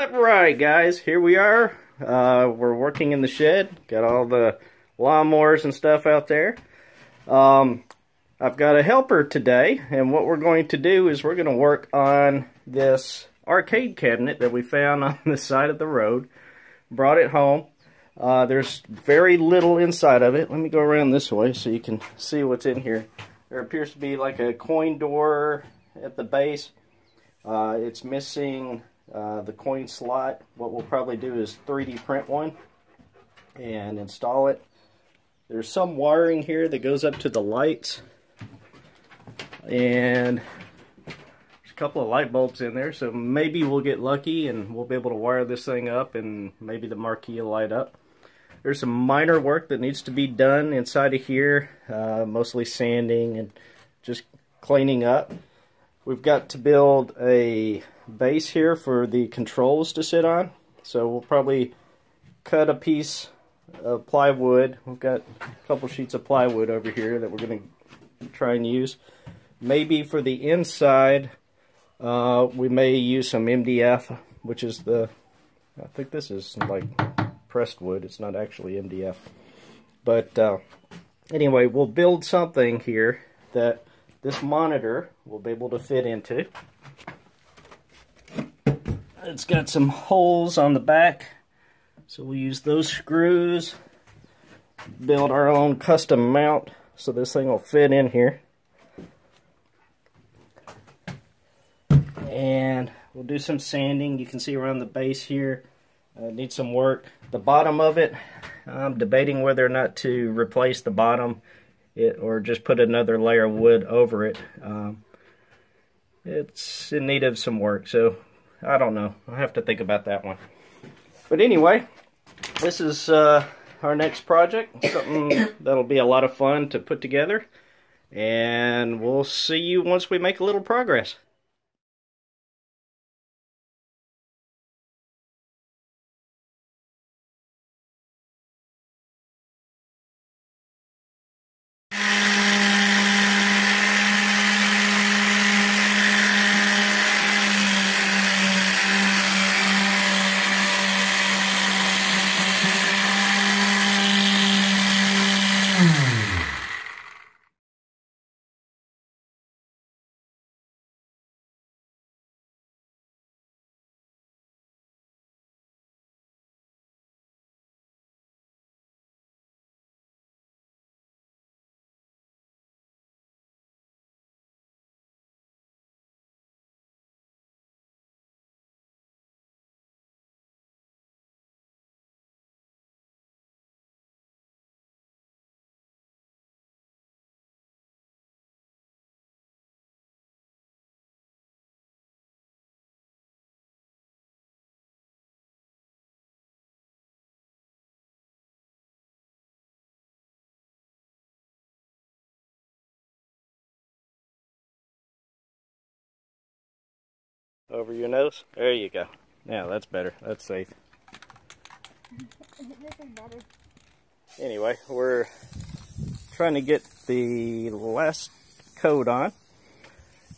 Alright guys, here we are. We're working in the shed. Got all the lawnmowers and stuff out there. I've got a helper today, and what we're going to do is we're going to work on this arcade cabinet that we found on the side of the road. Brought it home. There's very little inside of it. Let me go around this way so you can see what's in here. There appears to be like a coin door at the base. It's missing the coin slot. What we'll probably do is 3D print one and install it. There's some wiring here that goes up to the lights, and there's a couple of light bulbs in there, so maybe we'll get lucky and we'll be able to wire this thing up and maybe the marquee will light up. There's some minor work that needs to be done inside of here, mostly sanding and just cleaning up. We've got to build a base here for the controls to sit on, so we'll probably cut a piece of plywood. We've got a couple sheets of plywood over here that we're going to try and use. Maybe for the inside, we may use some MDF, which is I think this is like pressed wood. It's not actually MDF. But anyway, we'll build something here that this monitor will be able to fit into. It's got some holes on the back, so we'll use those screws, build our own custom mount so this thing will fit in here. And we'll do some sanding. You can see around the base here, needs some work. The bottom of it, I'm debating whether or not to replace the bottom or just put another layer of wood over it. It's in need of some work, so I don't know. I'll have to think about that one. But anyway, this is our next project, something that'll be a lot of fun to put together, and we'll see you once we make a little progress. Over your nose. There you go. Now that's better. That's safe. Anyway, we're trying to get the last coat on.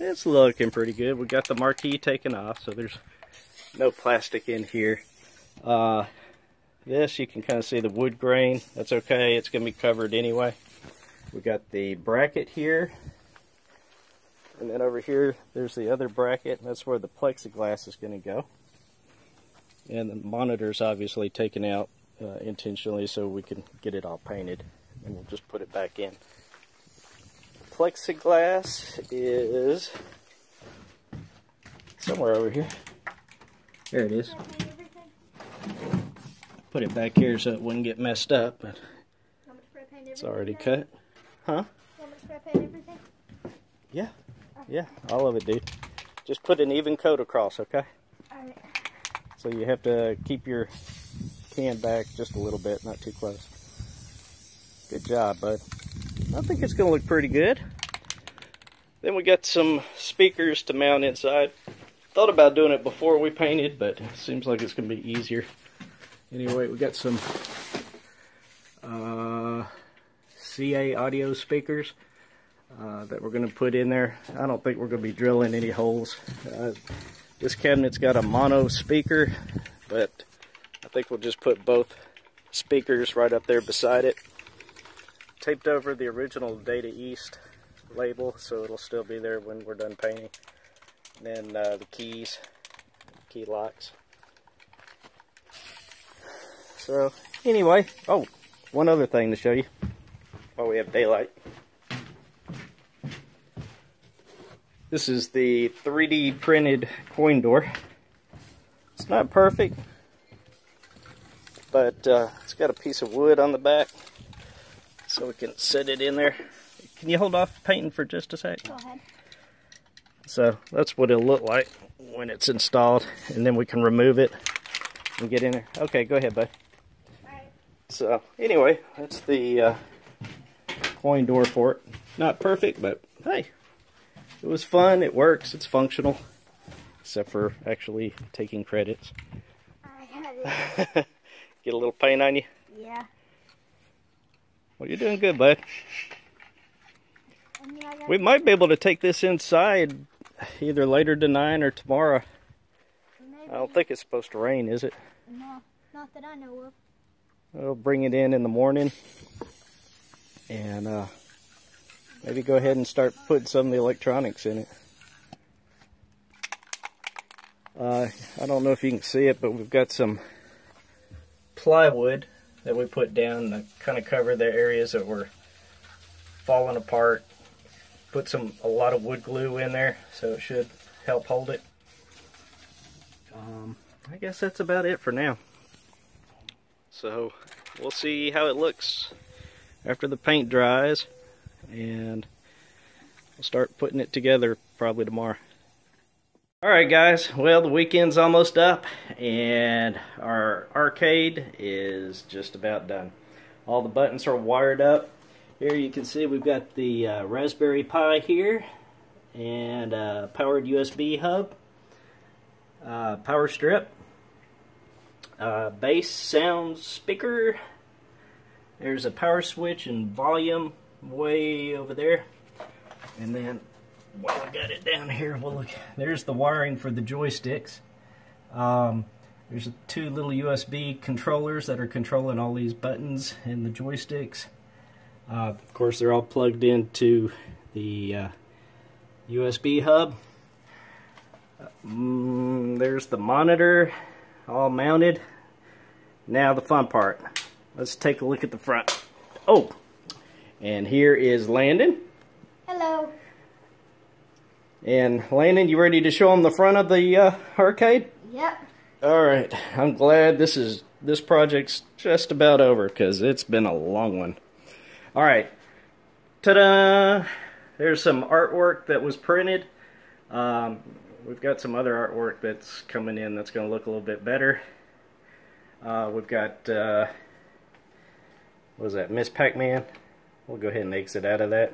It's looking pretty good. We got the marquee taken off, so there's no plastic in here. This, you can kind of see the wood grain. That's okay. It's going to be covered anyway. We got the bracket here. And then over here, there's the other bracket, and that's where the plexiglass is going to go. And the monitor's obviously taken out intentionally so we can get it all painted. And we'll just put it back in. Plexiglass is somewhere over here. There it is. Put it back here so it wouldn't get messed up, but it's already cut. Huh? Yeah. Yeah, all of it, dude. Just put an even coat across, okay? All right. So you have to keep your can back just a little bit, not too close. Good job, bud. I think it's going to look pretty good. Then we got some speakers to mount inside. Thought about doing it before we painted, but it seems like it's going to be easier. Anyway, we got some CA audio speakers that we're going to put in there. I don't think we're going to be drilling any holes. This cabinet's got a mono speaker, but I think we'll just put both speakers right up there beside it. Taped over the original Data East label, so it'll still be there when we're done painting. And then the keys, key locks. So anyway, oh, one other thing to show you while we have daylight. This is the 3D printed coin door. It's not perfect, but it's got a piece of wood on the back, so we can set it in there. Can you hold off painting for just a sec? Go ahead. So that's what it'll look like when it's installed, and then we can remove it and get in there. Okay, go ahead, bud. All right. So anyway, that's the coin door for it. Not perfect, but hey. It was fun, it works, it's functional, except for actually taking credits. Get a little paint on you? Yeah. Well, you're doing good, bud. We might be able to take this inside either later tonight or tomorrow. Maybe. I don't think it's supposed to rain, is it? No, not that I know of. We'll bring it in the morning, and maybe go ahead and start putting some of the electronics in it. I don't know if you can see it, but we've got some plywood that we put down to kind of cover the areas that were falling apart. Put a lot of wood glue in there, so it should help hold it. I guess that's about it for now. So we'll see how it looks after the paint dries. And we'll start putting it together probably tomorrow. Alright guys, well the weekend's almost up and our arcade is just about done. All the buttons are wired up. Here you can see we've got the Raspberry Pi here and a powered USB hub, power strip, bass sound speaker. There's a power switch and volume way over there, and then while we got it down here, we'll look. There's the wiring for the joysticks. There's two little USB controllers that are controlling all these buttons and the joysticks. Of course, they're all plugged into the USB hub. There's the monitor, all mounted. Now the fun part. Let's take a look at the front. Oh. And here is Landon. Hello. And Landon, you ready to show him the front of the arcade? Yep. All right. I'm glad this project's just about over because it's been a long one. All right. Ta-da! There's some artwork that was printed. We've got some other artwork that's coming in that's going to look a little bit better. We've got what was that? Ms. Pac-Man. We'll go ahead and exit out of that,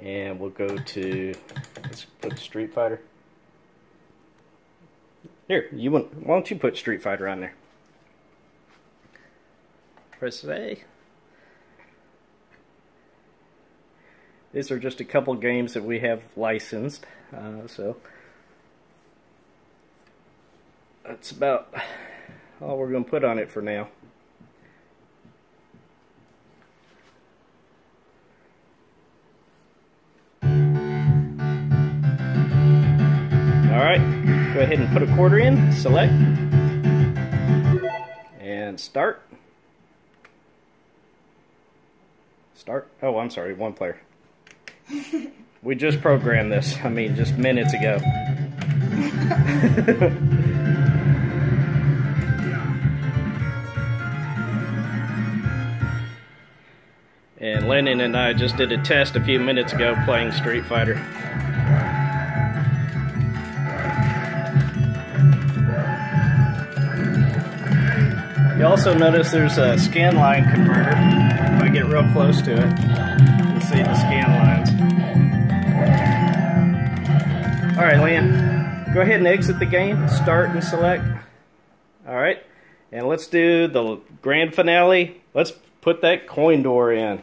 and we'll go to, let's put Street Fighter. Here, why don't you put Street Fighter on there? Press A. These are just a couple games that we have licensed, so that's about all we're going to put on it for now. Alright, go ahead and put a quarter in, select, and start. Start. Oh, I'm sorry, one player. We just programmed this, I mean, just minutes ago. And Lennon and I just did a test a few minutes ago playing Street Fighter. You also notice there's a scan line converter. If I get real close to it, you can see the scan lines. Alright, Lan, go ahead and exit the game, start and select. Alright, and let's do the grand finale. Let's put that coin door in.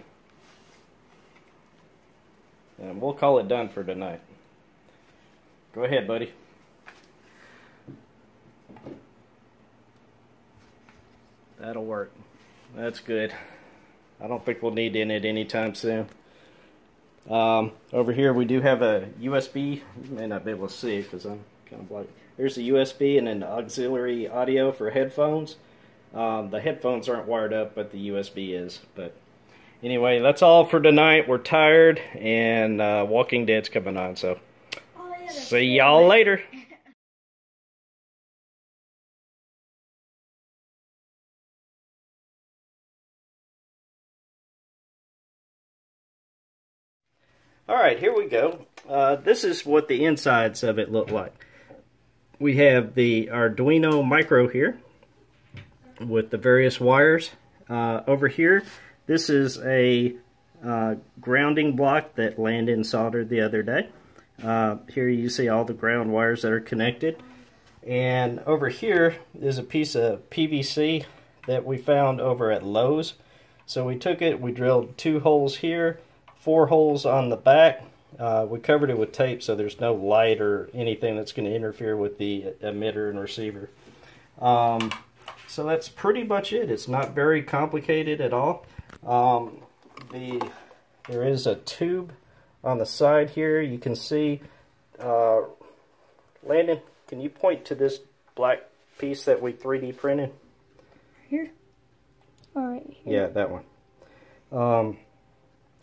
And we'll call it done for tonight. Go ahead, buddy. That'll work. That's good. I don't think we'll need it anytime soon. Over here we do have a USB. You may not be able to see because I'm kind of blocked. Here's the USB and an auxiliary audio for headphones. The headphones aren't wired up, but the USB is. But anyway, that's all for tonight. We're tired, and Walking Dead's coming on, so see y'all later. Alright, here we go. This is what the insides of it look like. We have the Arduino micro here with the various wires. Over here, this is a grounding block that Landon soldered the other day. Here you see all the ground wires that are connected. And over here is a piece of PVC that we found over at Lowe's. So we took it, we drilled 2 holes here, 4 holes on the back. We covered it with tape so there's no light or anything that's going to interfere with the emitter and receiver. So that's pretty much it. It's not very complicated at all. There is a tube on the side here. You can see, Landon, can you point to this black piece that we 3D printed? Here? All right. Here. Yeah, that one.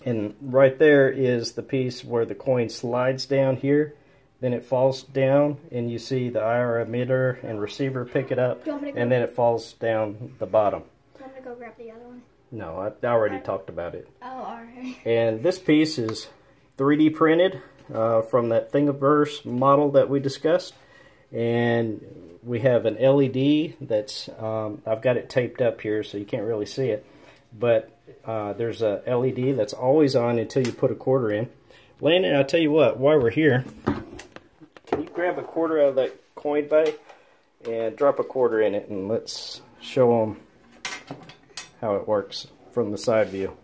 And right there is the piece where the coin slides down here, then it falls down, and you see the IR emitter and receiver pick it up, and then it falls down the bottom. Do you want me to go grab the other one? No, I already talked about it. Oh, alright. And this piece is 3D printed from that Thingiverse model that we discussed, and we have an LED that's, I've got it taped up here so you can't really see it, but there's a LED that's always on until you put a quarter in. Landon, I'll tell you what, while we're here, can you grab a quarter out of that coin bay and drop a quarter in it, and let's show them how it works from the side view.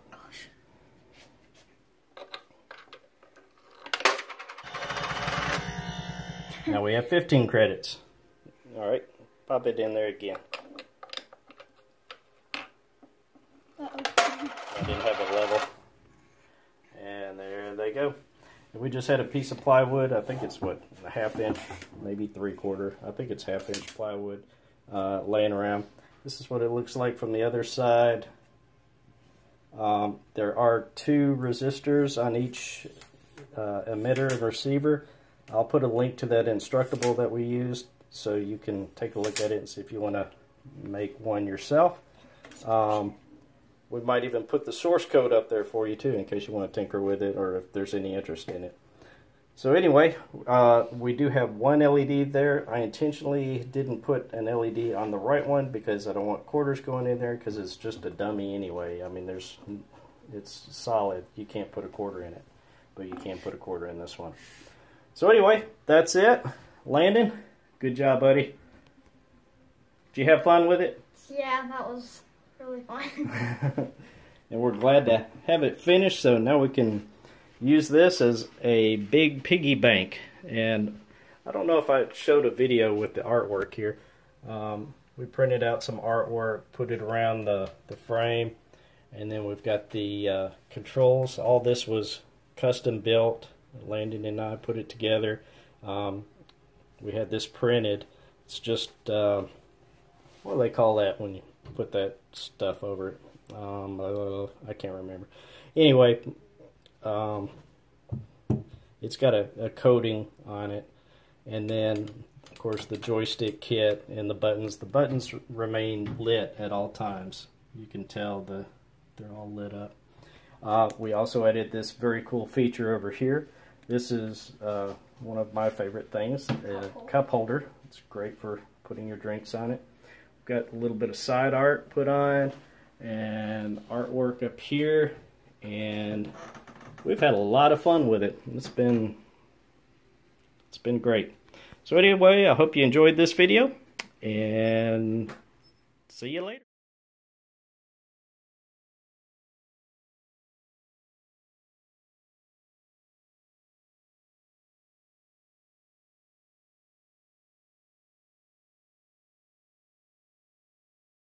Now we have 15 credits. Alright, pop it in there again. I didn't have a level. And there they go. And we just had a piece of plywood. I think it's, what, a half-inch, maybe 3/4. I think it's half-inch plywood laying around. This is what it looks like from the other side. There are 2 resistors on each emitter and receiver. I'll put a link to that Instructable that we used so you can take a look at it and see if you want to make one yourself. We might even put the source code up there for you too in case you want to tinker with it or if there's any interest in it. So anyway, we do have one LED there. I intentionally didn't put an LED on the right one because I don't want quarters going in there because it's just a dummy anyway. I mean, it's solid. You can't put a quarter in it, but you can put a quarter in this one. So anyway, that's it. Landon, good job, buddy. Did you have fun with it? Yeah, that was really fun. And we're glad to have it finished, so now we can use this as a big piggy bank. And I don't know if I showed a video with the artwork here. We printed out some artwork, put it around the frame, and then we've got the controls. All this was custom built. Landon and I put it together. We had this printed. It's just, what do they call that when you put that stuff over it? I can't remember. Anyway, it's got a coating on it, and then of course the joystick kit and the buttons. The buttons remain lit at all times. You can tell they're all lit up. We also added this very cool feature over here. This is one of my favorite things, a cup holder. It's great for putting your drinks on it. Got a little bit of side art put on and artwork up here, and we've had a lot of fun with it. It's been great. So anyway, I hope you enjoyed this video, and see you later.